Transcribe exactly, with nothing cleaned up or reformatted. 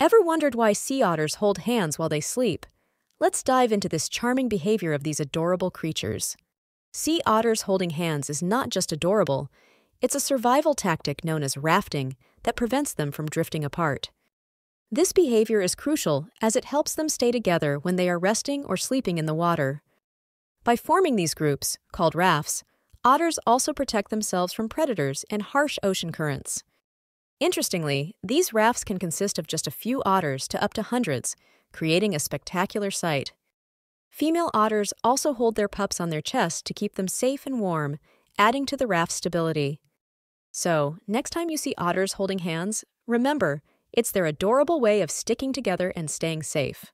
Ever wondered why sea otters hold hands while they sleep? Let's dive into this charming behavior of these adorable creatures. Sea otters holding hands is not just adorable, it's a survival tactic known as rafting that prevents them from drifting apart. This behavior is crucial as it helps them stay together when they are resting or sleeping in the water. By forming these groups, called rafts, otters also protect themselves from predators and harsh ocean currents. Interestingly, these rafts can consist of just a few otters to up to hundreds, creating a spectacular sight. Female otters also hold their pups on their chest to keep them safe and warm, adding to the raft's stability. So, next time you see otters holding hands, remember, it's their adorable way of sticking together and staying safe.